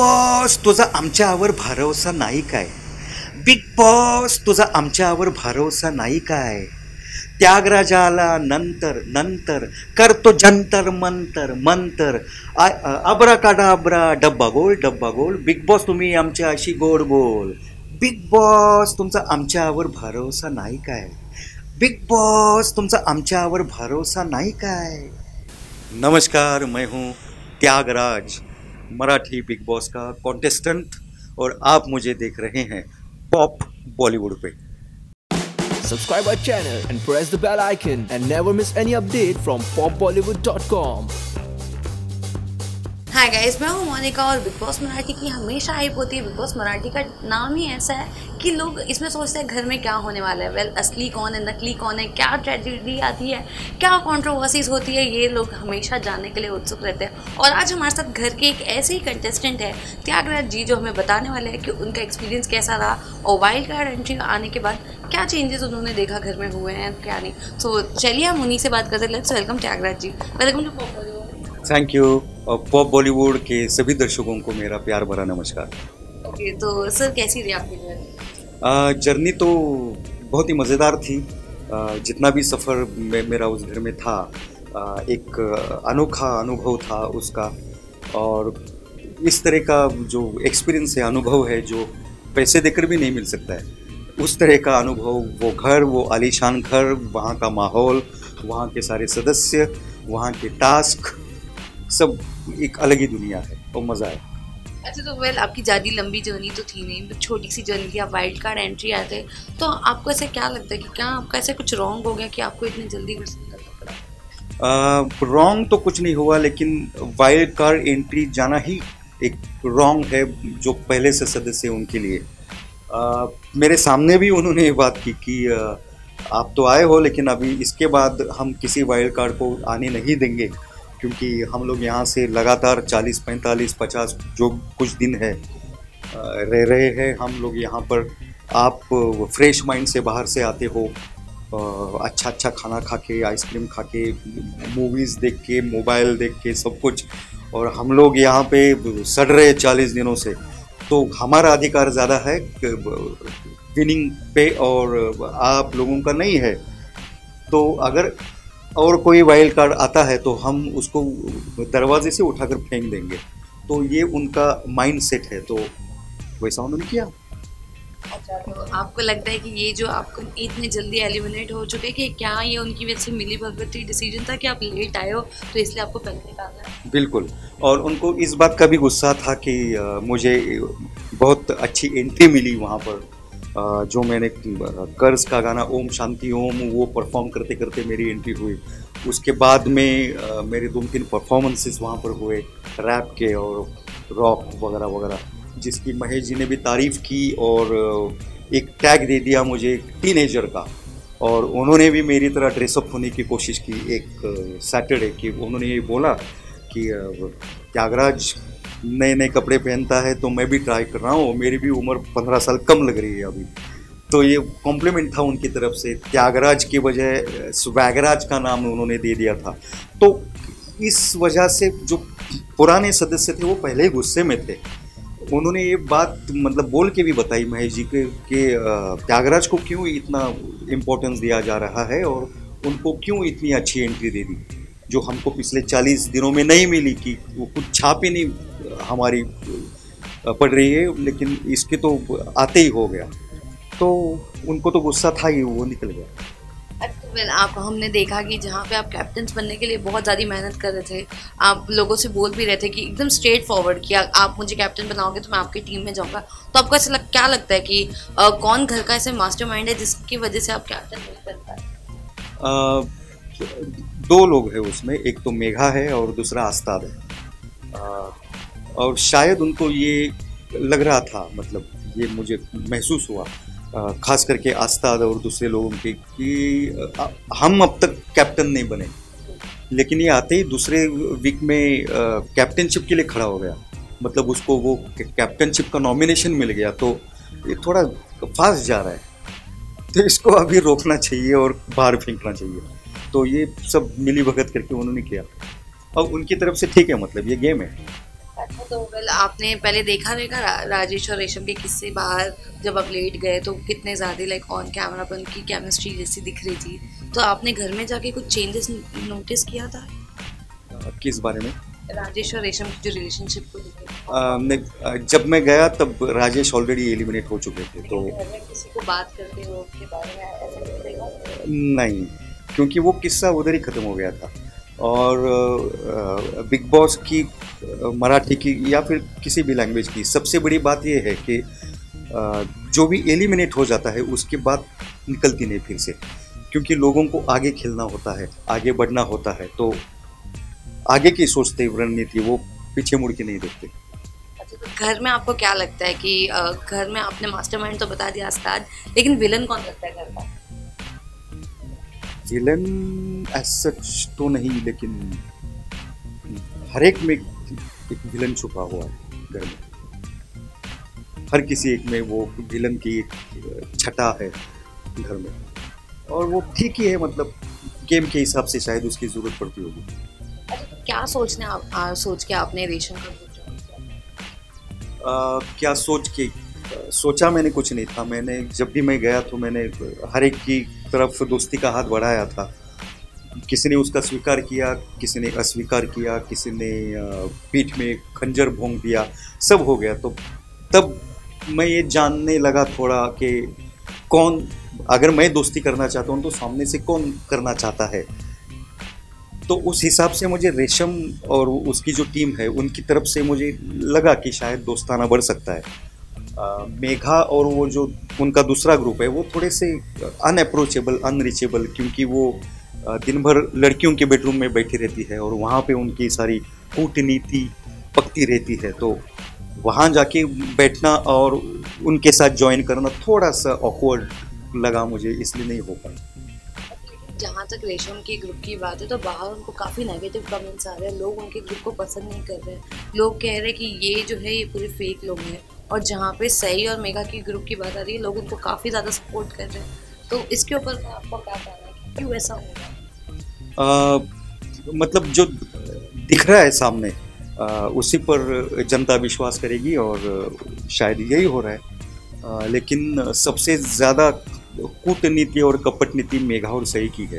Boss तुझा आमच्यावर भरोसा नाही काय, बिग बॉस तुझा आमच्यावर भरोसा नाही काय, त्यागराजाला नंतर नंतर करतो जंतर मंतर मंतर, अब्राकाडाब्रा डब्बा गोल डब्बा गोल, बिग बॉस तुम्ही आमच्याशी गोड बोल, बिग बॉस तुमचा आमच्यावर भरोसा नाही काय, बिग बॉस तुमचा आमच्यावर भरोसा नाही काय। नमस्कार, मैं हूँ त्यागराज, मराठी बिग बॉस का कॉन्टेस्टेंट, और आप मुझे देख रहे हैं पॉप बॉलीवुड पे। Subscribe our channel and press the bell icon and never miss any update from popbollywood.com। Hi guys, मैं हूँ मोनिका और बिग बॉस मराठी की हमेशा हाइप होती है। बिग बॉस मराठी का नाम ही ऐसा है कि लोग इसमें सोचते हैं घर में क्या होने वाला है, वेल असली कौन है, नकली कौन है, क्या ट्रेजेडी आती है, क्या कंट्रोवर्सीज होती है, ये लोग हमेशा जानने के लिए उत्सुक रहते हैं। और आज हमारे साथ घर के एक ऐसे ही कंटेस्टेंट है त्यागराज जी, जो हमें बताने वाले हैं कि उनका एक्सपीरियंस कैसा रहा और वाइल्ड कार्ड एंट्री आने के बाद क्या चेंजेस उन्होंने देखा घर में हुए हैं क्या नहीं। सो चलिए हम उन्हीं से बात करते हैं। Let's welcome Tyagaraj ji, welcome to pop Bollywood. Thank you. और पॉप बॉलीवुड के सभी दर्शकों को मेरा प्यार भरा नमस्कार। ओके, तो सर कैसी रही आपकी जर्नी? जर्नी तो बहुत ही मज़ेदार थी। जितना भी सफ़र मेरा उस घर में था, एक अनोखा अनुभव था उसका, और इस तरह का जो एक्सपीरियंस है, अनुभव है, जो पैसे देकर भी नहीं मिल सकता है, उस तरह का अनुभव, वो घर, वो आलीशान घर, वहाँ का माहौल, वहाँ के सारे सदस्य, वहाँ के टास्क, सब एक अलग ही दुनिया है और मज़ा है। अच्छा, तो वेल आपकी ज़्यादा लंबी जर्नी तो थी नहीं, छोटी सी जर्नी थी। आप वाइल्ड कार्ड एंट्री आते, तो आपको ऐसे क्या लगता है कि क्या आपका ऐसे कुछ रॉन्ग हो गया कि आपको इतनी जल्दी करना पड़ा? रॉन्ग तो कुछ नहीं हुआ, लेकिन वाइल्ड कार्ड एंट्री जाना ही एक रॉन्ग है जो पहले से सदस्य उनके लिए। मेरे सामने भी उन्होंने ये बात की कि आप तो आए हो, लेकिन अभी इसके बाद हम किसी वाइल्ड कार्ड को आने नहीं देंगे, क्योंकि हम लोग यहाँ से लगातार 40, 45, 50 जो कुछ दिन है रह रहे हैं हम लोग यहाँ पर। आप फ्रेश माइंड से बाहर से आते हो, अच्छा अच्छा खाना खा के, आइसक्रीम खा के, मूवीज़ देख के, मोबाइल देख के, सब कुछ, और हम लोग यहाँ पे सड़ रहे 40 दिनों से। तो हमारा अधिकार ज़्यादा है विनिंग पे और आप लोगों का नहीं है। तो अगर और कोई वाइल्ड कार्ड आता है तो हम उसको दरवाजे से उठाकर फेंक देंगे, तो ये उनका माइंड सेट है, तो वैसा उन्होंने किया। अच्छा, तो आपको लगता है कि ये जो आपको इतने जल्दी एलिमिनेट हो चुके कि क्या ये उनकी वजह से मिली भगवती डिसीजन था कि आप लेट आए हो तो इसलिए आपको पहले निकालना है? बिल्कुल, और उनको इस बात का भी गुस्सा था कि मुझे बहुत अच्छी एंट्री मिली वहाँ पर। जो मैंने कर्ज का गाना ओम शांति ओम वो परफॉर्म करते करते मेरी एंट्री हुई। उसके बाद में मेरे 2-3 परफॉर्मेंसेस वहाँ पर हुए, रैप के और रॉक वगैरह वगैरह, जिसकी महेश जी ने भी तारीफ़ की और एक टैग दे दिया मुझे टीनेजर का। और उन्होंने भी मेरी तरह ड्रेसअप होने की कोशिश की एक सैटरडे की। उन्होंने ये बोला कि त्यागराज नए नए कपड़े पहनता है तो मैं भी ट्राई कर रहा हूँ, मेरी भी उम्र 15 साल कम लग रही है अभी। तो ये कॉम्प्लीमेंट था उनकी तरफ से, त्यागराज के बजाय स्वैगराज का नाम उन्होंने दे दिया था। तो इस वजह से जो पुराने सदस्य थे वो पहले ही गुस्से में थे। उन्होंने ये बात मतलब बोल के भी बताई महेश जी के कि त्यागराज को क्यों इतना इम्पोर्टेंस दिया जा रहा है और उनको क्यों इतनी अच्छी एंट्री दे दी, जो हमको पिछले 40 दिनों में नहीं मिली, कि वो कुछ छाप ही नहीं हमारी पड़ रही है, लेकिन इसके तो आते ही हो गया। तो उनको तो गुस्सा था ही, वो निकल गया। आप हमने देखा कि जहाँ पे आप कैप्टन्स बनने के लिए बहुत ज़्यादा मेहनत कर रहे थे, आप लोगों से बोल भी रहे थे कि एकदम स्ट्रेट फॉरवर्ड कि आप मुझे कैप्टन बनाओगे तो मैं आपकी टीम में जाऊँगा, तो आपको ऐसा क्या लगता है कि कौन घर का ऐसे मास्टरमाइंड है जिसकी वजह से आप कैप्टन नहीं बन पाए? 2 लोग हैं उसमें, एक तो मेघा है और दूसरा अस्ताद है। और शायद उनको ये लग रहा था, मतलब ये मुझे महसूस हुआ, ख़ास करके अस्ताद और दूसरे लोगों के, कि हम अब तक कैप्टन नहीं बने, लेकिन ये आते ही दूसरे वीक में कैप्टनशिप के लिए खड़ा हो गया। मतलब उसको वो कैप्टनशिप का नॉमिनेशन मिल गया, तो ये थोड़ा फास्ट जा रहा है, तो इसको अभी रोकना चाहिए और बाहर फेंकना चाहिए। तो ये सब मिली भगत करके उन्होंने किया, और उनकी तरफ से ठीक है, मतलब ये गेम है। तो आपने पहले देखा राजेश और रेशम के किस्से बाहर जब आप लेट गए तो कितने ज़्यादा लाइक ऑन कैमरा पर उनकी केमिस्ट्री जैसी दिख रही थी, तो आपने घर में जाके कुछ चेंजेस नोटिस किया था किस बारे में? राजेश और रेशम की जो रिलेशनशिप को जब मैं गया तब राजेश ऑलरेडी एलिमिनेट हो चुके थे, तो किसी को बात करते हो उसके बारे में नहीं, क्योंकि वो किस्सा उधर ही ख़त्म हो गया था। और बिग बॉस की मराठी की या फिर किसी भी लैंग्वेज की सबसे बड़ी बात यह है कि जो भी एलिमिनेट हो जाता है उसके बाद निकलती नहीं फिर से, क्योंकि लोगों को आगे खेलना होता है, आगे बढ़ना होता है, तो आगे की सोचते रणनीति, वो पीछे मुड़ के नहीं देखते। अच्छा, घर में आपको क्या लगता है कि घर में आपने मास्टरमाइंड तो बता दिया अस्ताद, लेकिन विलन कौन लगता है घर का? विलन एज सच तो नहीं, लेकिन हर एक में एक विलन छुपा हुआ है घर में, हर किसी एक में वो विलन की एक छटा है घर में, और वो ठीक ही है, मतलब गेम के हिसाब से शायद उसकी ज़रूरत पड़ती होगी। अच्छा, क्या सोच के आपने रेशम का क्या सोचा? मैंने कुछ नहीं था, मैंने जब भी मैं गया तो मैंने हर एक की तरफ दोस्ती का हाथ बढ़ाया था, किसी ने उसका स्वीकार किया, किसी ने अस्वीकार किया, किसी ने पीठ में खंजर भोंग दिया, सब हो गया। तो तब मैं ये जानने लगा थोड़ा कि कौन, अगर मैं दोस्ती करना चाहता हूँ तो सामने से कौन करना चाहता है, तो उस हिसाब से मुझे रेशम और उसकी जो टीम है उनकी तरफ से मुझे लगा कि शायद दोस्ताना बढ़ सकता है। मेघा और वो जो उनका दूसरा ग्रुप है वो थोड़े से अनअप्रोचेबल, अनरीचेबल, क्योंकि वो दिन भर लड़कियों के बेडरूम में बैठी रहती है और वहाँ पे उनकी सारी कूटनीति पकती रहती है, तो वहाँ जाके बैठना और उनके साथ ज्वाइन करना थोड़ा सा ऑकवर्ड लगा मुझे, इसलिए नहीं हो पाया। जहाँ तक रेशम के ग्रुप की बात है तो बाहर उनको काफ़ी नेगेटिव कमेंट्स आ रहे हैं, लोग उनके ग्रुप को पसंद नहीं कर रहे हैं, लोग कह रहे हैं कि ये जो है ये पूरे फेक लोग हैं, और जहाँ पे सई और मेघा की ग्रुप की बात आ रही है लोग उनको काफ़ी ज़्यादा सपोर्ट कर रहे हैं, तो इसके ऊपर आपको क्या कहना है, क्यों ऐसा हो रहा है? मतलब जो दिख रहा है सामने उसी पर जनता विश्वास करेगी और शायद यही हो रहा है, लेकिन सबसे ज़्यादा कूटनीति और कपट नीति मेघा और सई की है।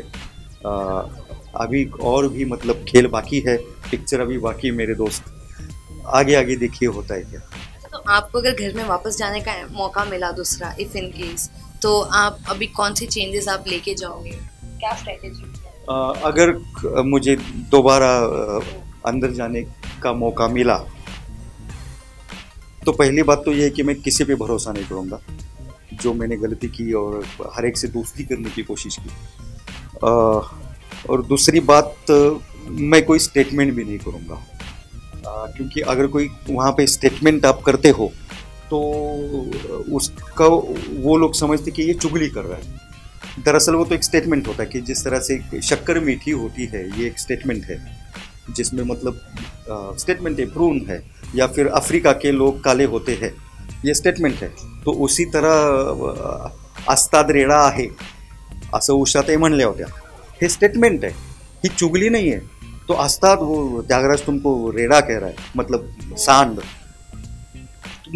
अभी और भी मतलब खेल बाकी है, पिक्चर अभी बाकी है मेरे दोस्त, आगे आगे देखिए होता है क्या। आपको अगर घर में वापस जाने का मौका मिला दूसरा, इफ इन केस, तो आप अभी कौन से चेंजेस आप लेके जाओगे, क्या स्ट्रेटेजी? अगर मुझे दोबारा अंदर जाने का मौका मिला तो पहली बात तो ये है कि मैं किसी पे भरोसा नहीं करूँगा, जो मैंने गलती की और हर एक से दोस्ती करने की कोशिश की, और दूसरी बात मैं कोई स्टेटमेंट भी नहीं करूँगा, क्योंकि अगर कोई वहाँ पे स्टेटमेंट आप करते हो तो उसका वो लोग समझते कि ये चुगली कर रहा है, दरअसल वो तो एक स्टेटमेंट होता है कि जिस तरह से शक्कर मीठी होती है, ये एक स्टेटमेंट है जिसमें मतलब स्टेटमेंट है, प्रून है, या फिर अफ्रीका के लोग काले होते हैं, ये स्टेटमेंट है। तो उसी तरह अस्ताद रेड़ा आहे असं उषा ते म्हणल्या होत्या, हे स्टेटमेंट आहे, ही चुगली नहीं है। तो अस्ताद वो त्यागराज तुमको रेड़ा कह रहा है, मतलब सांड, तो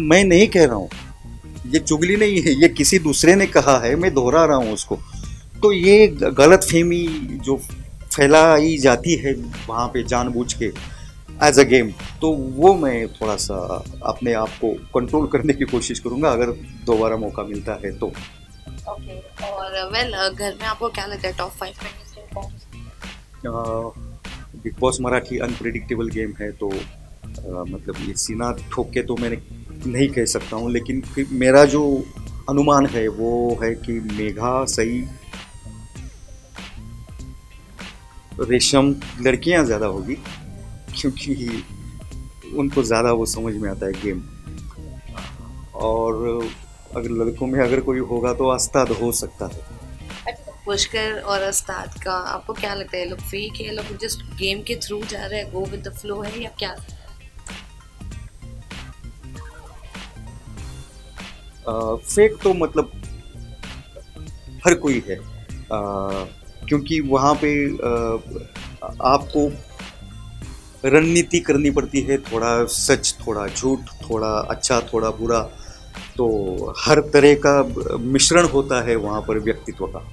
मैं नहीं कह रहा हूँ, ये चुगली नहीं है, ये किसी दूसरे ने कहा है, मैं दोहरा रहा हूँ उसको। तो ये गलतफहमी जो फैलाई जाती है वहाँ पे जानबूझ के एज अ गेम, तो वो मैं थोड़ा सा अपने आप को कंट्रोल करने की कोशिश करूँगा अगर दोबारा मौका मिलता है तो। ओके, और वेल घर में आपको क्या लगता है top 5? Bigg Boss Marathi unpredictable game है, तो मतलब ये सीना ठोक के तो मैंने नहीं कह सकता हूँ, लेकिन मेरा जो अनुमान है वो है कि मेघा, सई, रेशम, लड़कियाँ ज़्यादा होगी, क्योंकि उनको ज़्यादा वो समझ में आता है गेम, और अगर लड़कों में अगर कोई होगा तो अस्ताद हो सकता है। पुष्कर और अस्ताद का आपको क्या लगता है, लोग फेक है, लोग जस्ट गेम के थ्रू जा रहे हैं, गो विद द फ्लो है, या क्या? फेक तो मतलब हर कोई है, क्योंकि वहाँ पे आपको रणनीति करनी पड़ती है, थोड़ा सच थोड़ा झूठ, थोड़ा अच्छा थोड़ा बुरा, तो हर तरह का मिश्रण होता है वहाँ पर व्यक्तित्व का।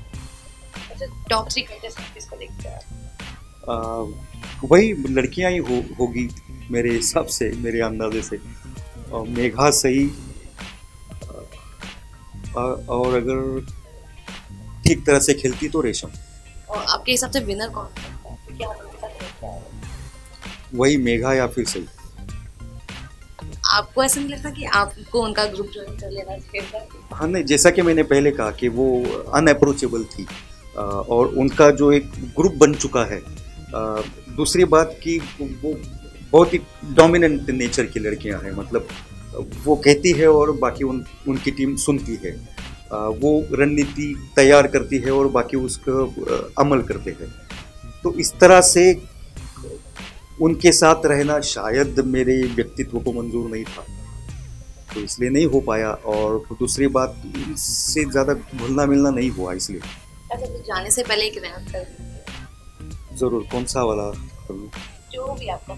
टॉप थ्री कंटेस्टेंट किसको देखते हैं? वही लड़कियाँ ही होगी मेरे हिसाब से, मेरे अंदाजे से। मेघा सही, और अगर ठीक तरह से खेलती तो रेशम। और आपके हिसाब से विनर कौन है? वही मेघा या फिर सही। आपको ऐसा नहीं लगता कि आपको उनका ग्रुप ज्वाइन कर लेना चाहिए? हाँ नहीं, जैसा कि मैंने पहले कहा कि वो अनअप्रोचेबल थी और उनका जो एक ग्रुप बन चुका है। दूसरी बात कि वो बहुत ही डोमिनेंट नेचर की लड़कियां हैं, मतलब वो कहती है और बाकी उनकी टीम सुनती है। वो रणनीति तैयार करती है और बाकी उसका अमल करते हैं। तो इस तरह से उनके साथ रहना शायद मेरे व्यक्तित्व को मंजूर नहीं था, तो इसलिए नहीं हो पाया। और दूसरी बात, इससे ज़्यादा घुलना मिलना नहीं हुआ इसलिए। अच्छा, तो जाने से पहले एक रैप कर दीजिए। ज़रूर, कौन सा वाला करूँ? जो भी आपका।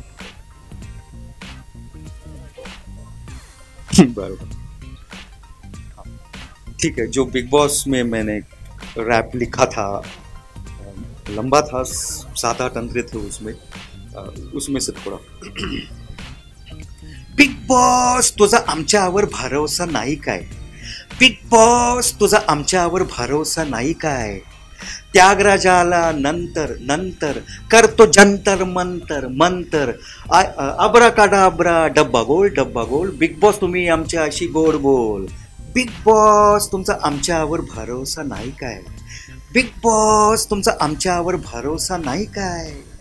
ठीक है, जो बिग बॉस में मैंने रैप लिखा था, लंबा था, 7-8 अंतरे थे उसमें से थोड़ा। बिग बॉस तुझा आमच्यावर भरोसा नाही काय, बिग बॉस तुझा आमच्यावर भरोसा नाही काय, त्यागराजाला नंतर नंतर करतो जंतर मंतर मंतर, अबरा काढा अबरा डब्बा गोल बिग बॉस तुम्ही आमच्याशी गोड बोल, बिग बॉस तुमचा आमच्यावर भरोसा नाही काय, बिग बॉस तुमचा आमच्यावर भरोसा नाही काय।